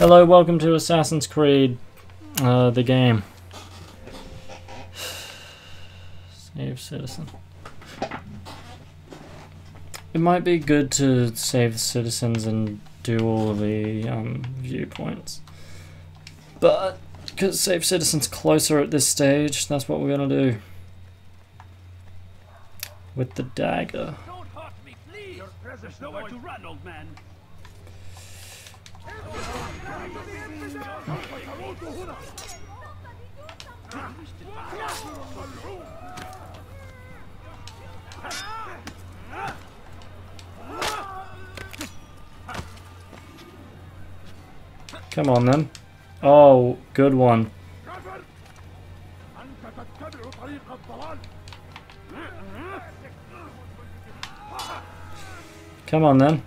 Hello, welcome to Assassin's Creed, the game. Save citizen. It might be good to save citizens and do all the viewpoints, but because save citizens closer at this stage, that's what we're gonna do with the dagger. Don't hurt me, please. Your presence nowhere to run, old man. Come on then. Oh, good one. Come on then.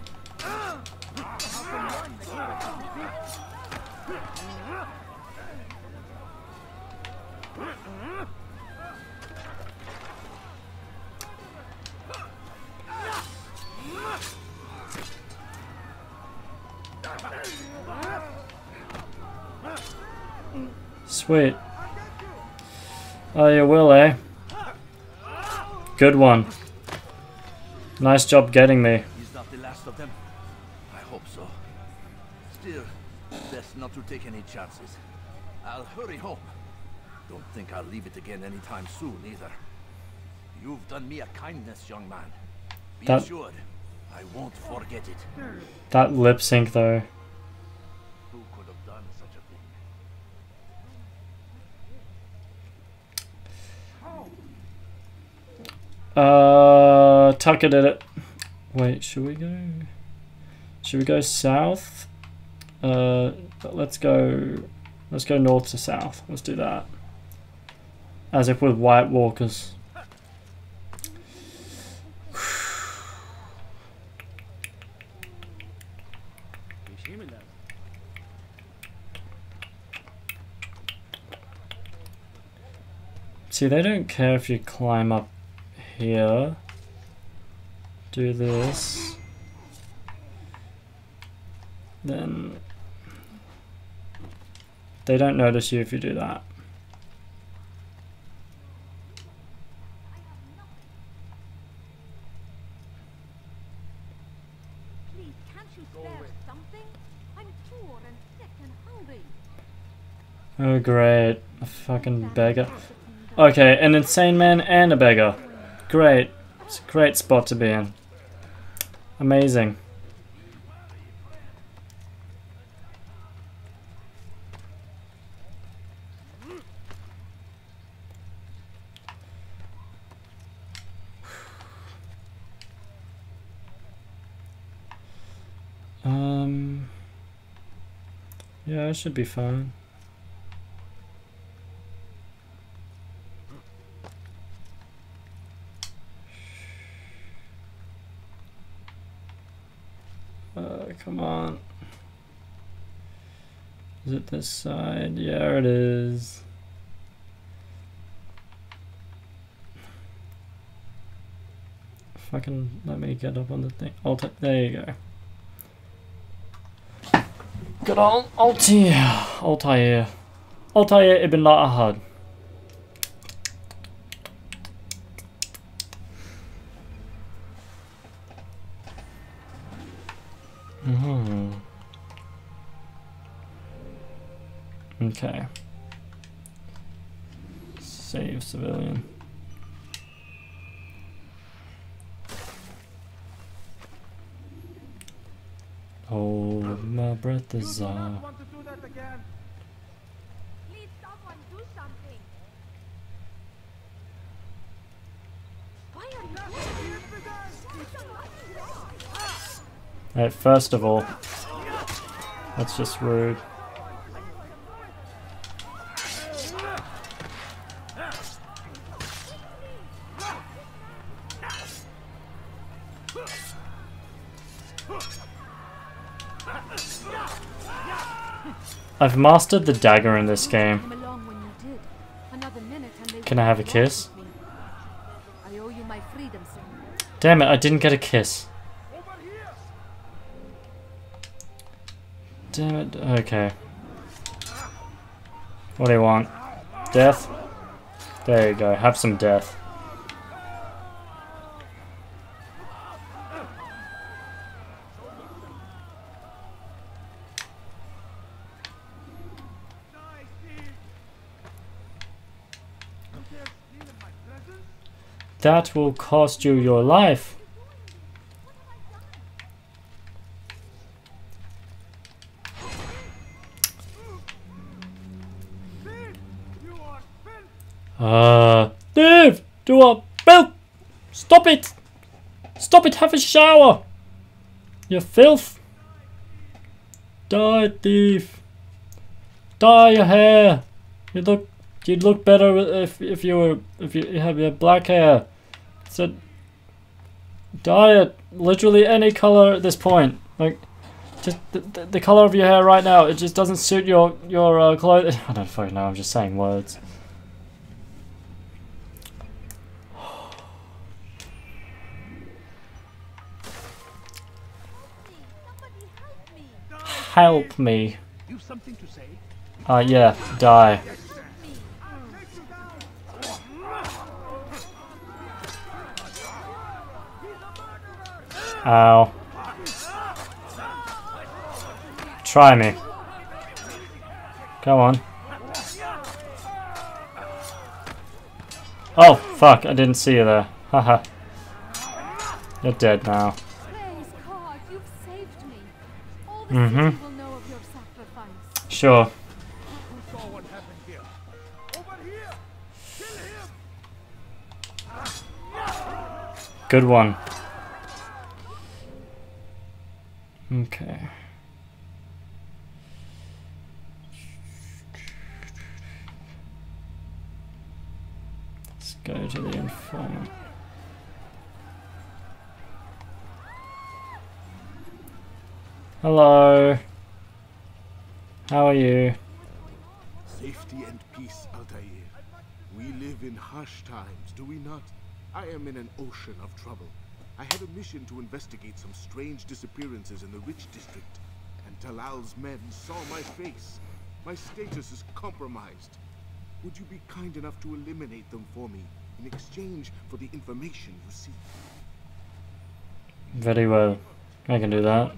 Sweet. Oh, you will, eh? Good one. Nice job getting me. He's not the last of them. I hope so. Still, best not to take any chances. I'll hurry home. Don't think I'll leave it again anytime soon either. You've done me a kindness, young man. Be assured, I won't forget it. That lip sync, though. Tucker did it. Wait, should we go south? Let's go north to south. Let's do that. As if with White Walkers. See, they don't care if you climb up here, do this, then they don't notice you if you do that. Please, can't you spare something? I'm poor and sick and hungry. Oh great, a fucking beggar. Okay, an insane man and a beggar. Great. It's a great spot to be in. Amazing. Yeah, it should be fine. Come on. Is it this side? Yeah, it is. Fucking let me get up on the thing. Altair. There you go. Good old Altair Ibn Lahad. Okay. Save civilian. Hold my breath, is want to do that again. Please, someone do something. Why are you? Alright, first of all, that's just rude. I've mastered the dagger in this game. Can I have a kiss? Damn it, I didn't get a kiss. Damn it. Okay. What do you want? Death? There you go. Have some death. That will cost you your life. Dave, do a bill. Stop it. Stop it. Have a shower. You filth. Die, thief. Dye your hair. You'd look better if you have your black hair. So dye it literally any color at this point. Like, just the color of your hair right now, it just doesn't suit your clothes. I don't fucking know. I'm just saying words. Help me. You have something to say? Yeah, die. Ow. Try me. Go on. Oh, fuck, I didn't see you there. Haha. You're dead now. Mm-hmm. Sure. Good one. Okay. Let's go to the informant. Hello. How are you? Safety and peace, Altair. We live in harsh times, do we not? I am in an ocean of trouble. I had a mission to investigate some strange disappearances in the rich district, and Talal's men saw my face. My status is compromised. Would you be kind enough to eliminate them for me in exchange for the information you seek? Very well. I can do that.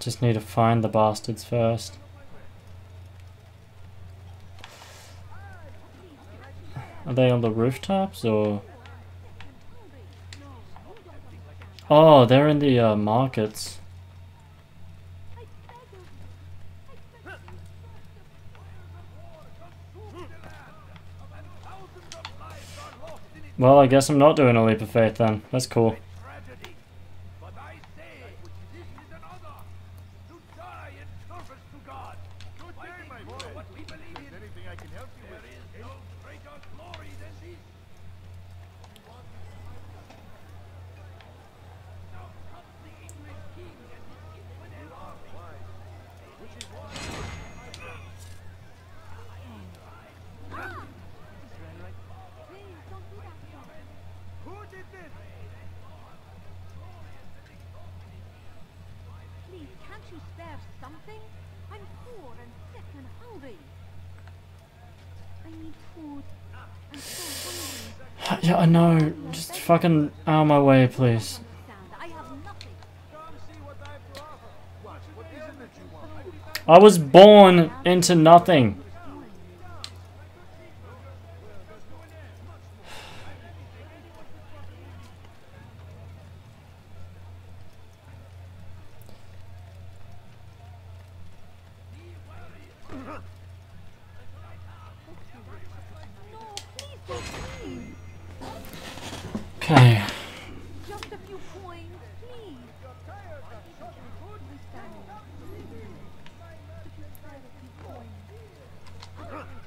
Just need to find the bastards first. Are they on the rooftops or? Oh, they're in the markets. Well, I guess I'm not doing a leap of faith then. That's cool. Yeah, I know. Just fucking out of my way, please. I was born into nothing. Okay. Just a few coins, please.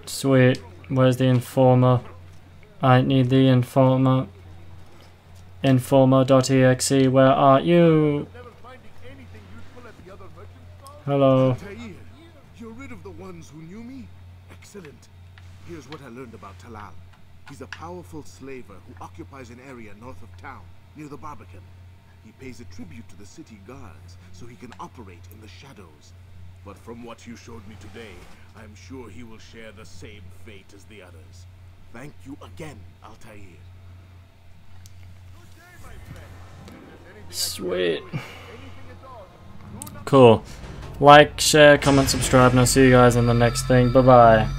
Sweet. Where's the informer? I need the informer. Informer.exe, where are you? Hello. You're rid of the ones who knew me? Excellent. Here's what I learned about Talal. He's a powerful slaver who occupies an area north of town, near the Barbican. He pays a tribute to the city guards so he can operate in the shadows. But from what you showed me today, I'm sure he will share the same fate as the others. Thank you again, Altair. Sweet. Cool. Like, share, comment, subscribe, and I'll see you guys in the next thing. Bye-bye.